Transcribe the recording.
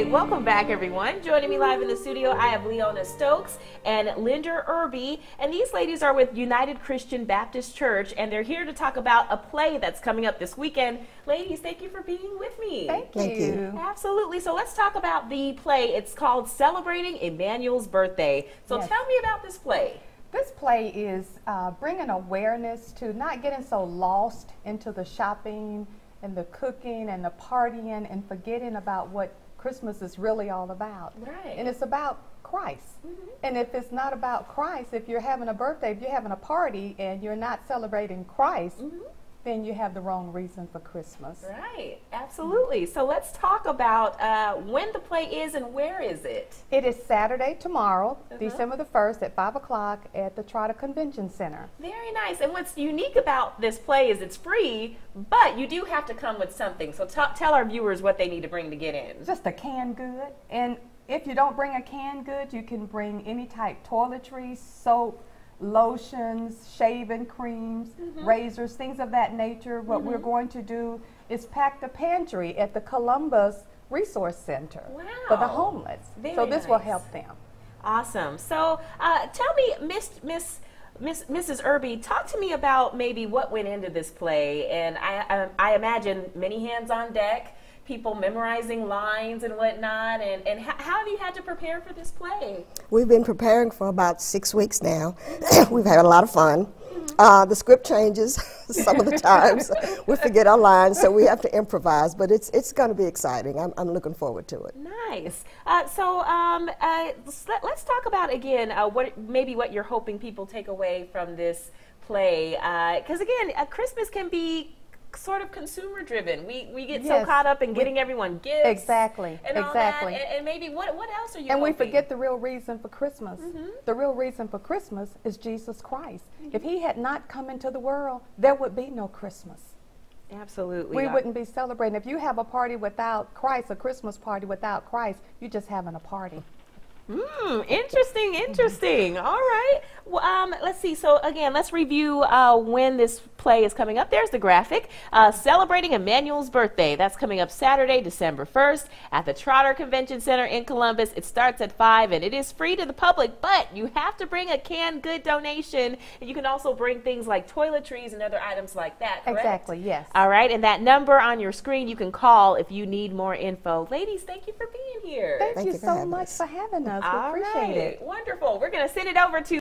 Hey, welcome back everyone. Joining me live in the studio, I have Leona Stokes and Linda Irby, and these ladies are with United Christian Baptist Church, and they're here to talk about a play that's coming up this weekend. Ladies, thank you for being with me. Thank you. Absolutely. So let's talk about the play. It's called Celebrating Emmanuel's Birthday. So tell me about this play. This play is bringing awareness to not getting so lost into the shopping and the cooking and the partying and forgetting about what Christmas is really all about. Right. And it's about Christ. Mm-hmm. And if it's not about Christ, if you're having a birthday, if you're having a party and you're not celebrating Christ, mm-hmm. then you have the wrong reason for Christmas. Right, absolutely. Mm-hmm. So let's talk about when the play is and where is it? It is Saturday, tomorrow, December the 1st at 5 o'clock at the Trotter Convention Center. Very nice. And what's unique about this play is it's free, but you do have to come with something. So tell our viewers what they need to bring to get in. Just a canned good. And if you don't bring a canned good, you can bring any type toiletries, soap, lotions, shaving creams, mm-hmm. razors, things of that nature. What mm-hmm. we're going to do is pack the pantry at the Columbus Resource Center for the homeless. Very nice. Will help them. Awesome. So tell me, Mrs. Irby, talk to me about maybe what went into this play. And I imagine many hands on deck, people memorizing lines and whatnot, and how have you had to prepare for this play? We've been preparing for about 6 weeks now. We've had a lot of fun. Mm-hmm. The script changes some of the times. We forget our lines, so we have to improvise, but it's going to be exciting. I'm looking forward to it. Nice. So let's talk about, again, what you're hoping people take away from this play. Because, again, Christmas can be sort of consumer driven. We get so caught up in getting everyone gifts. Exactly. And maybe what else are you hoping? We forget the real reason for Christmas. Mm-hmm. The real reason for Christmas is Jesus Christ. Mm-hmm. If he had not come into the world, there would be no Christmas. Absolutely. We wouldn't be celebrating. If you have a party without Christ, a Christmas party without Christ, you're just having a party. Interesting, interesting. All right. Well, let's see. So, again, let's review when this play is coming up. There's the graphic. Celebrating Emmanuel's Birthday. That's coming up Saturday, December 1st at the Trotter Convention Center in Columbus. It starts at 5, and it is free to the public, but you have to bring a canned good donation. And you can also bring things like toiletries and other items like that, correct? Exactly, yes. All right, and that number on your screen you can call if you need more info. Ladies, thank you for being here. Thank you so much for having us. We appreciate it. Wonderful. We're going to send it over to